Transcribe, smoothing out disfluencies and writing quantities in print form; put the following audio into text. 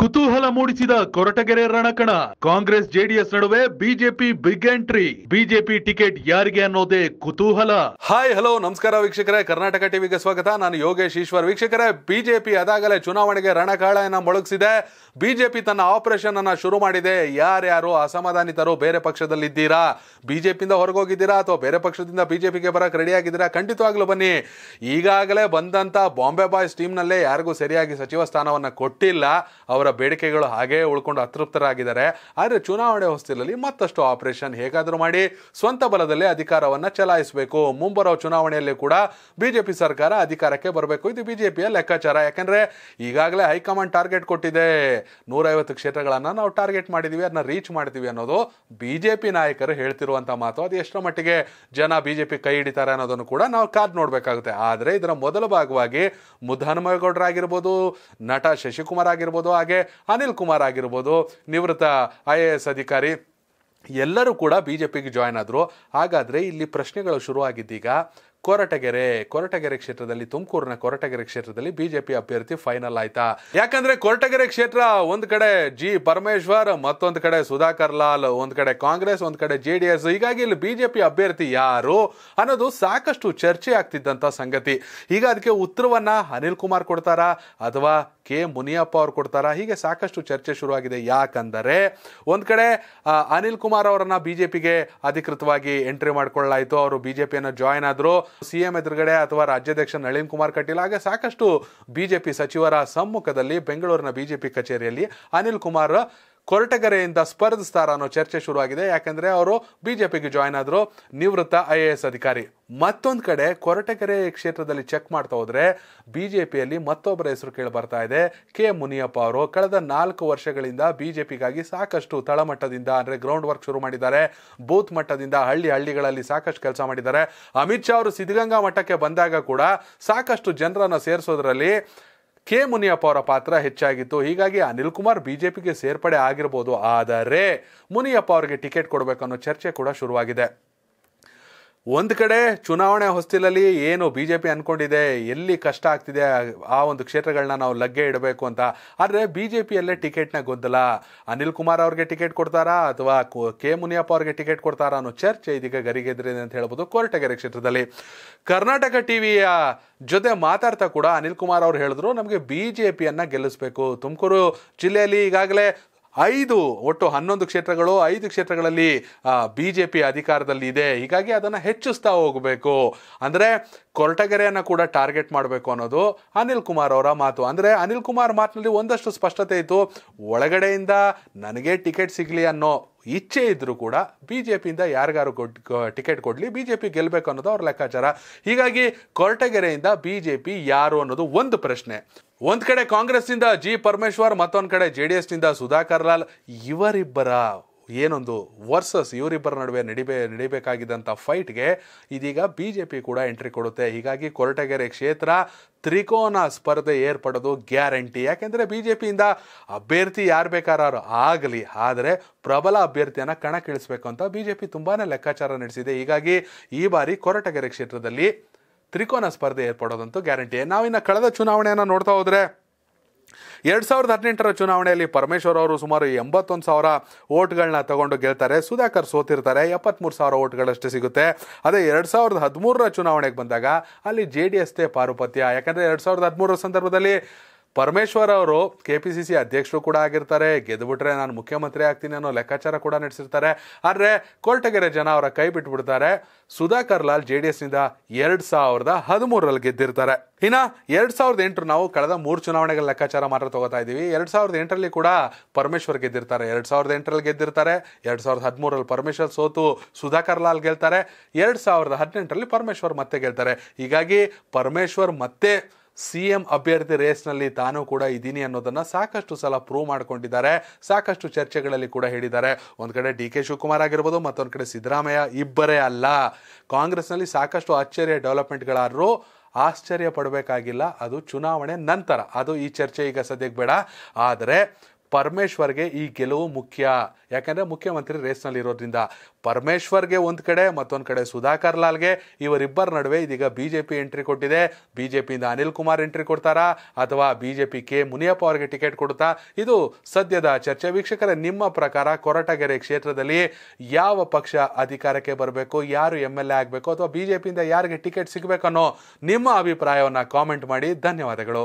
ಕುತೂಹಲ ಮೂಡಿಸಿದ ಕೊರಟಗೆರೆ ರಣಕಣ ಕಾಂಗ್ರೆಸ್ ಜೆಡಿಎಸ್ ನಡುವೆ BJP big entry BJP ticket ಯಾರಿಗೆ ಅನ್ನೋದೇ ಕುತೂಹಲ. ಹಾಯ್ ಹಲೋ ನಮಸ್ಕಾರ ವೀಕ್ಷಕರೇ, ಕರ್ನಾಟಕ ಟಿವಿಗೆ ಸ್ವಾಗತ. ನಾನು ಯೋಗೇಶ್ ಈಶ್ವರ್. ವೀಕ್ಷಕರೇ, ಬಿಜೆಪಿ ಅದಾಗಲೇ ಚುನಾವಣೆಗೆ ರಣಕಾಳನ ಮೊಳಗಿಸಿದೆ. ಬಿಜೆಪಿ ತನ್ನ ಆಪರೇಷನ್ ಅನ್ನ ಶುರು ಮಾಡಿದೆ. ಯಾರ್ಯಾರು ಅಸಮಾಧಾನಿತರು ಬೇರೆ ಪಕ್ಷದಲ್ಲಿದ್ದೀರಾ, ಬಿಜೆಪಿಯಿಂದ ಹೊರಗೋಗಿದ್ದೀರಾ ಅಥವಾ ಬೇರೆ ಪಕ್ಷದಿಂದ ಬಿಜೆಪಿಗೆ ಬರಕ್ಕೆ ರೆಡಿ ಆಗಿದ್ದೀರಾ, ಖಂಡಿತವಾಗ್ಲೂ ಬನ್ನಿ. ಈಗಾಗಲೇ ಬಂದಂತ ಬಾಂಬೆ ಬಾಯ್ಸ್ ಟೀಮ್ನಲ್ಲೇ ಯಾರಿಗೂ ಸರಿಯಾಗಿ ಸಚಿವ ಸ್ಥಾನವನ್ನು ಕೊಟ್ಟಿಲ್ಲ. ಅವರ ಬೇಡಿಕೆಗಳು ಹಾಗೆ ಉಳ್ಕೊಂಡು ಅತೃಪ್ತರಾಗಿದ್ದಾರೆ. ಆದರೆ ಚುನಾವಣೆ ಹೊಸ್ತಿಲಲ್ಲಿ ಮತ್ತಷ್ಟು ಆಪರೇಷನ್ ಹೇಗಾದರೂ ಮಾಡಿ ಸ್ವಂತ ಬಲದಲ್ಲಿ ಅಧಿಕಾರವನ್ನು ಚಲಾಯಿಸಬೇಕು. ಮುಂಬರುವ ಚುನಾವಣೆಯಲ್ಲಿ ಕೂಡ ಬಿಜೆಪಿ ಸರ್ಕಾರ ಅಧಿಕಾರಕ್ಕೆ ಬರಬೇಕು. ಇದು ಬಿಜೆಪಿಯ ಲೆಕ್ಕಾಚಾರ. ಯಾಕೆಂದರೆ ಈಗಾಗಲೇ ಹೈಕಮಾಂಡ್ ಟಾರ್ಗೆಟ್ ಕೊಟ್ಟಿದೆ. 150 ಕ್ಷೇತ್ರಗಳನ್ನು ನಾವು ಟಾರ್ಗೆಟ್ ಮಾಡಿದ್ದೀವಿ, ಅದನ್ನ ರೀಚ್ ಮಾಡ್ತೀವಿ ಅನ್ನೋದು ಬಿಜೆಪಿ ನಾಯಕರು ಹೇಳ್ತಿರುವಂಥ ಮಾತು. ಅದು ಎಷ್ಟರ ಮಟ್ಟಿಗೆ ಜನ ಬಿಜೆಪಿ ಕೈ ಹಿಡಿತಾರೆ ಅನ್ನೋದನ್ನು ಕೂಡ ನಾವು ಕಾದು ನೋಡಬೇಕಾಗುತ್ತೆ. ಆದರೆ ಇದರ ಮೊದಲ ಭಾಗವಾಗಿ ಮುದ್ದಹನುಮೇಗೌಡರಾಗಿರ್ಬೋದು, ನಟ ಶಶಿಕುಮಾರ್ ಆಗಿರ್ಬೋದು, ಹಾಗೆ ಅನಿಲ್ ಕುಮಾರ್ ಆಗಿರ್ಬೋದು, ನಿವೃತ್ತ IAS ಅಧಿಕಾರಿ, ಎಲ್ಲರೂ ಕೂಡ ಬಿಜೆಪಿಗೆ ಜಾಯ್ನ್ ಆದರು. ಹಾಗಾದರೆ ಇಲ್ಲಿ ಪ್ರಶ್ನೆಗಳು ಶುರುವಾಗಿದ್ದೀಗ. ಕೊರಟಗೆರೆ ಕ್ಷೇತ್ರದಲ್ಲಿ, ತುಮಕೂರಿನ ಕೊರಟಗೆರೆ ಕ್ಷೇತ್ರದಲ್ಲಿ ಬಿಜೆಪಿ ಅಭ್ಯರ್ಥಿ ಫೈನಲ್ ಆಯ್ತಾ? ಯಾಕಂದ್ರೆ ಕೊರಟಗೆರೆ ಕ್ಷೇತ್ರ ಒಂದು ಕಡೆ ಜಿ ಪರಮೇಶ್ವರ್, ಮತ್ತೊಂದು ಕಡೆ ಸುಧಾಕರ್ ಲಾಲ್, ಒಂದು ಕಡೆ ಕಾಂಗ್ರೆಸ್, ಒಂದು ಕಡೆ JDS. ಹೀಗಾಗಿ ಇಲ್ಲಿ ಬಿಜೆಪಿ ಅಭ್ಯರ್ಥಿ ಯಾರು ಅನ್ನೋದು ಸಾಕಷ್ಟು ಚರ್ಚೆ ಆಗ್ತಿದ್ದಂಥ ಸಂಗತಿ. ಈಗ ಅದಕ್ಕೆ ಉತ್ತರವನ್ನ ಅನಿಲ್ ಕುಮಾರ್ ಕೊಡ್ತಾರಾ ಅಥವಾ ಮುನಿಯಪ್ಪ ಅವ್ರು ಕೊಡ್ತಾರಾ, ಹೀಗೆ ಸಾಕಷ್ಟು ಚರ್ಚೆ ಶುರುವಾಗಿದೆ. ಯಾಕಂದರೆ ಒಂದು ಕಡೆ ಅನಿಲ್ ಕುಮಾರ್ ಅವರನ್ನ ಬಿಜೆಪಿಗೆ ಅಧಿಕೃತವಾಗಿ ಎಂಟ್ರಿ ಮಾಡ್ಕೊಳ್ಳಲಾಯಿತು. ಅವರು ಬಿಜೆಪಿಯನ್ನು ಜಾಯ್ನ್ ಆದ್ರು. CM ಎದುರುಗಡೆ ಅಥವಾ ರಾಜ್ಯಾಧ್ಯಕ್ಷ ನಳಿನ್ ಕುಮಾರ್ ಕಟೀಲ್, ಹಾಗೆ ಸಾಕಷ್ಟು ಬಿಜೆಪಿ ಸಚಿವರ ಸಮ್ಮುಖದಲ್ಲಿ ಬೆಂಗಳೂರಿನ ಬಿಜೆಪಿ ಕಚೇರಿಯಲ್ಲಿ ಅನಿಲ್ ಕುಮಾರ್ ಕೊರಟಗೆರೆಯಿಂದ ಸ್ಪರ್ಧಿಸ್ತಾರ ಅನ್ನೋ ಚರ್ಚೆ ಶುರುವಾಗಿದೆ. ಯಾಕೆಂದರೆ ಅವರು ಬಿಜೆಪಿಗೆ ಜಾಯ್ನ್ ಆದರು, ನಿವೃತ್ತ IAS ಅಧಿಕಾರಿ. ಮತ್ತೊಂದು ಕಡೆ ಕೊರಟಗೆರೆ ಕ್ಷೇತ್ರದಲ್ಲಿ ಚೆಕ್ ಮಾಡ್ತಾ ಹೋದರೆ ಬಿಜೆಪಿಯಲ್ಲಿ ಮತ್ತೊಬ್ಬರ ಹೆಸರು ಕೇಳಿ ಬರ್ತಾ ಇದೆ, ಮುನಿಯಪ್ಪ ಅವರು. ಕಳೆದ 4 ವರ್ಷಗಳಿಂದ ಬಿಜೆಪಿಗಾಗಿ ಸಾಕಷ್ಟು ತಳಮಟ್ಟದಿಂದ, ಅಂದರೆ ಗ್ರೌಂಡ್ ವರ್ಕ್ ಶುರು ಮಾಡಿದ್ದಾರೆ. ಬೂತ್ ಮಟ್ಟದಿಂದ ಹಳ್ಳಿಗಳಲ್ಲಿ ಸಾಕಷ್ಟು ಕೆಲಸ ಮಾಡಿದ್ದಾರೆ. ಅಮಿತ್ ಶಾ ಅವರು ಸಿದ್ಧಗಂಗಾ ಮಠಕ್ಕೆ ಬಂದಾಗ ಕೂಡ ಸಾಕಷ್ಟು ಜನರನ್ನು ಸೇರಿಸೋದ್ರಲ್ಲಿ ಮುನಿಯಪ್ಪ ಅವರ ಪಾತ್ರ ಹೆಚ್ಚಾಗಿತ್ತು. ಹೀಗಾಗಿ ಅನಿಲ್ ಕುಮಾರ್ ಬಿಜೆಪಿಗೆ ಸೇರ್ಪಡೆ ಆಗಿರ್ಬೋದು, ಆದರೆ ಮುನಿಯಪ್ಪ ಅವರಿಗೆ ಟಿಕೆಟ್ ಕೊಡಬೇಕನ್ನೋ ಚರ್ಚೆ ಕೂಡ ಶುರುವಾಗಿದೆ. ಒಂದು ಕಡೆ ಚುನಾವಣೆ ಹೊಸ್ತಿಲಲ್ಲಿ ಏನು ಬಿಜೆಪಿ ಅಂದ್ಕೊಂಡಿದೆ, ಎಲ್ಲಿ ಕಷ್ಟ ಆಗ್ತಿದೆ ಆ ಒಂದು ಕ್ಷೇತ್ರಗಳನ್ನ ನಾವು ಲಗ್ಗೆ ಇಡಬೇಕು ಅಂತ. ಆದರೆ ಬಿಜೆಪಿಯಲ್ಲೇ ಟಿಕೆಟ್ನ ಗೊಂದಲ. ಅನಿಲ್ ಕುಮಾರ್ ಅವ್ರಿಗೆ ಟಿಕೆಟ್ ಕೊಡ್ತಾರಾ ಅಥವಾ ಮುನಿಯಪ್ಪ ಅವ್ರಿಗೆ ಟಿಕೆಟ್ ಕೊಡ್ತಾರಾ ಅನ್ನೋ ಚರ್ಚೆ ಇದೀಗ ಗರಿಗೆದ್ರಿದೆ ಅಂತ ಹೇಳ್ಬೋದು ಕೊರಟಗೆರೆ ಕ್ಷೇತ್ರದಲ್ಲಿ. ಕರ್ನಾಟಕ ಟಿವಿಯ ಜೊತೆ ಮಾತಾಡ್ತಾ ಕೂಡ ಅನಿಲ್ ಕುಮಾರ್ ಅವರು ಹೇಳಿದ್ರು, ನಮಗೆ ಬಿಜೆಪಿಯನ್ನು ಗೆಲ್ಲಿಸಬೇಕು. ತುಮಕೂರು ಜಿಲ್ಲೆಯಲ್ಲಿ ಈಗಾಗಲೇ 5 ಒಟ್ಟು 11 ಕ್ಷೇತ್ರಗಳು, 5 ಕ್ಷೇತ್ರಗಳಲ್ಲಿ ಬಿಜೆಪಿ ಅಧಿಕಾರದಲ್ಲಿ ಇದೆ. ಹೀಗಾಗಿ ಅದನ್ನು ಹೆಚ್ಚಿಸ್ತಾ ಹೋಗಬೇಕು, ಅಂದರೆ ಕೊರಟಗೆರೆಯನ್ನು ಕೂಡ ಟಾರ್ಗೆಟ್ ಮಾಡಬೇಕು ಅನ್ನೋದು ಅನಿಲ್ ಕುಮಾರ್ ಅವರ ಮಾತು. ಅಂದರೆ ಅನಿಲ್ ಕುಮಾರ್ ಮಾತಿನಲ್ಲಿ ಒಂದಷ್ಟು ಸ್ಪಷ್ಟತೆ ಇತ್ತು. ಒಳಗಡೆಯಿಂದ ನನಗೆ ಟಿಕೆಟ್ ಸಿಗಲಿ ಅನ್ನೋ ಇಚ್ಛೆ ಇದ್ದರೂ ಕೂಡ ಬಿಜೆಪಿಯಿಂದ ಯಾರಿಗಾರು ಟಿಕೆಟ್ ಕೊಡಲಿ, ಬಿಜೆಪಿ ಗೆಲ್ಲಬೇಕು ಅನ್ನೋದು ಅವ್ರ ಲೆಕ್ಕಾಚಾರ. ಹೀಗಾಗಿ ಕೊರಟಗೆರೆಯಿಂದ ಬಿಜೆಪಿ ಯಾರು ಅನ್ನೋದು ಒಂದು ಪ್ರಶ್ನೆ. ಒಂದು ಕಡೆ ಕಾಂಗ್ರೆಸ್ನಿಂದ ಜಿ ಪರಮೇಶ್ವರ್, ಮತ್ತೊಂದು ಕಡೆ JDSನಿಂದ ಸುಧಾಕರ್ ಲಾಲ್. ಇವರಿಬ್ಬರ ಏನೊಂದು ವರ್ಸಸ್, ಇವರಿಬ್ಬರ ನಡುವೆ ನಡಿಬೇಕಾಗಿದ್ದಂಥ ಫೈಟ್ಗೆ ಇದೀಗ ಬಿಜೆಪಿ ಕೂಡ ಎಂಟ್ರಿ ಕೊಡುತ್ತೆ. ಹೀಗಾಗಿ ಕೊರಟಗೆರೆ ಕ್ಷೇತ್ರ ತ್ರಿಕೋನ ಸ್ಪರ್ಧೆ ಏರ್ಪಡೋದು ಗ್ಯಾರಂಟಿ. ಯಾಕೆಂದರೆ ಬಿಜೆಪಿಯಿಂದ ಅಭ್ಯರ್ಥಿ ಯಾರು ಬೇಕಾರು ಆಗಲಿ, ಆದರೆ ಪ್ರಬಲ ಅಭ್ಯರ್ಥಿಯನ್ನು ಕಣಕ್ಕಿಳಿಸಬೇಕು ಅಂತ ಬಿಜೆಪಿ ತುಂಬಾ ಲೆಕ್ಕಾಚಾರ ನಡೆಸಿದೆ. ಹೀಗಾಗಿ ಈ ಬಾರಿ ಕೊರಟಗೆರೆ ಕ್ಷೇತ್ರದಲ್ಲಿ ತ್ರಿಕೋನ ಸ್ಪರ್ಧೆ ಏರ್ಪಡೋದಂತೂ ಗ್ಯಾರಂಟಿ. ನಾವಿನ್ನು ಕಳೆದ ಚುನಾವಣೆಯನ್ನು ನೋಡ್ತಾ ಹೋದರೆ 2018ರ ಚುನಾವಣೆಯಲ್ಲಿ ಪರಮೇಶ್ವರ್ ಅವರು ಸುಮಾರು 81,000 ಓಟ್ಗಳನ್ನ ತಗೊಂಡು ಗೆಲ್ತಾರೆ. ಸುಧಾಕರ್ ಸೋತಿರ್ತಾರೆ, 73,000 ಓಟ್ಗಳಷ್ಟೇ ಸಿಗುತ್ತೆ. ಅದೇ 2013ರ ಚುನಾವಣೆಗೆ ಬಂದಾಗ ಅಲ್ಲಿ JDSದೇ ಪಾರುಪತ್ಯ. ಯಾಕಂದರೆ 2013 ಸಂದರ್ಭದಲ್ಲಿ ಪರಮೇಶ್ವರ್ ಅವರು KPCC ಅಧ್ಯಕ್ಷರು ಕೂಡ ಆಗಿರ್ತಾರೆ. ಗೆದ್ದುಬಿಟ್ರೆ ನಾನು ಮುಖ್ಯಮಂತ್ರಿ ಆಗ್ತೀನಿ ಅನ್ನೋ ಲೆಕ್ಕಾಚಾರ ಕೂಡ ನಡೆಸಿರ್ತಾರೆ. ಆದರೆ ಕೊರಟಗೆರೆ ಜನ ಅವರ ಕೈ ಬಿಟ್ಬಿಡ್ತಾರೆ. ಸುಧಾಕರ್ ಲಾಲ್ JDSನಿಂದ 2013ರಲ್ಲಿ ಗೆದ್ದಿರ್ತಾರೆ. ಇನ್ನು 2008 ನಾವು ಕಳೆದ 3 ಚುನಾವಣೆಗಳ ಲೆಕ್ಕಾಚಾರ ಮಾತ್ರ ತಗೋತಾ ಇದ್ದೀವಿ. 2008ರಲ್ಲಿ ಕೂಡ ಪರಮೇಶ್ವರ್ ಗೆದ್ದಿರ್ತಾರೆ, 2008ರಲ್ಲಿ ಗೆದ್ದಿರ್ತಾರೆ, 2013ರಲ್ಲಿ ಪರಮೇಶ್ವರ್ ಸೋತು ಸುಧಾಕರ್ ಲಾಲ್ ಗೆಲ್ತಾರೆ, 2018ರಲ್ಲಿ ಪರಮೇಶ್ವರ್ ಮತ್ತೆ ಗೆಲ್ತಾರೆ. ಹೀಗಾಗಿ ಪರಮೇಶ್ವರ್ ಮತ್ತೆ CM ಅಭ್ಯರ್ಥಿ ರೇಸ್ನಲ್ಲಿ ತಾನೂ ಕೂಡ ಇದ್ದೀನಿ ಅನ್ನೋದನ್ನು ಸಾಕಷ್ಟು ಸಲ ಪ್ರೂವ್ ಮಾಡ್ಕೊಂಡಿದ್ದಾರೆ, ಸಾಕಷ್ಟು ಚರ್ಚೆಗಳಲ್ಲಿ ಕೂಡ ಹೇಳಿದ್ದಾರೆ. ಒಂದು ಕಡೆ DK ಶಿವಕುಮಾರ್ ಆಗಿರ್ಬೋದು, ಮತ್ತೊಂದು ಕಡೆ ಸಿದ್ದರಾಮಯ್ಯ, ಇಬ್ಬರೇ ಅಲ್ಲ. ಕಾಂಗ್ರೆಸ್ನಲ್ಲಿ ಸಾಕಷ್ಟು ಅಚ್ಚರಿಯ ಡೆವಲಪ್ಮೆಂಟ್ಗಳಾದರೂ ಆಶ್ಚರ್ಯ ಪಡಬೇಕಾಗಿಲ್ಲ, ಅದು ಚುನಾವಣೆ ನಂತರ. ಅದು ಈ ಚರ್ಚೆ ಈಗ ಸದ್ಯಕ್ಕೆ ಬೇಡ. ಆದರೆ परमेश्वर के गेलुवु मुख्य याकंद्रे मुख्यमंत्री रेसनल्लिरोद्रिंद परमेश्वर के ओंद कड़े मत्तोंद कड़े सुधाकर लाल गे इवरिब्बर नडुवे इदीग बीजेपी एंट्री कोट्टिदे बीजेपी अनिल कुमार एंट्री कोड्तारा अथवा बीजेपी के मुनियप्पा अवरिगे टिकेट कोडुत्ता इदु सद्यद चर्चे। वीक्षकरे निम्म प्रकार कोरटगेरे क्षेत्रदल्लि याव पक्ष अधिकारक्के बरबेकु यारु एमएलए ಆಗಬೇಕು ಅಥವಾ ಬಿಜೆಪಿಯಿಂದ ಯಾರಿಗೆ ಟಿಕೆಟ್ ಸಿಗಬೇಕು ಅನ್ನೋ ನಿಮ್ಮ ಅಭಿಪ್ರಾಯವನ್ನ ಕಾಮೆಂಟ್ ಮಾಡಿ ಧನ್ಯವಾದಗಳು।